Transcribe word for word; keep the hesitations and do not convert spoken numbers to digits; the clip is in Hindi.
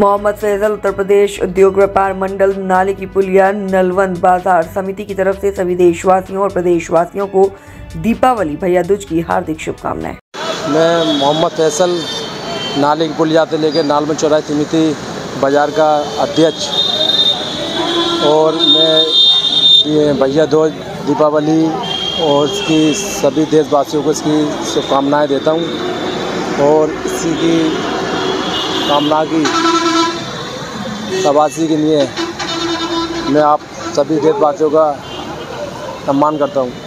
मोहम्मद फैसल उत्तर प्रदेश उद्योग व्यापार मंडल नाले की पुलिया नलवन बाजार समिति की तरफ से सभी देशवासियों और प्रदेशवासियों को दीपावली भैया दूज की हार्दिक शुभकामनाएं। मैं मोहम्मद फैसल नाले की पुलिया से लेकर नालवन चौराहे समिति बाजार का अध्यक्ष और मैं भैया दूज दीपावली और उसकी सभी देशवासियों को इसकी शुभकामनाएँ देता हूँ और इसी की कामना की तबासी के लिए मैं आप सभी देशवासियों का सम्मान करता हूँ।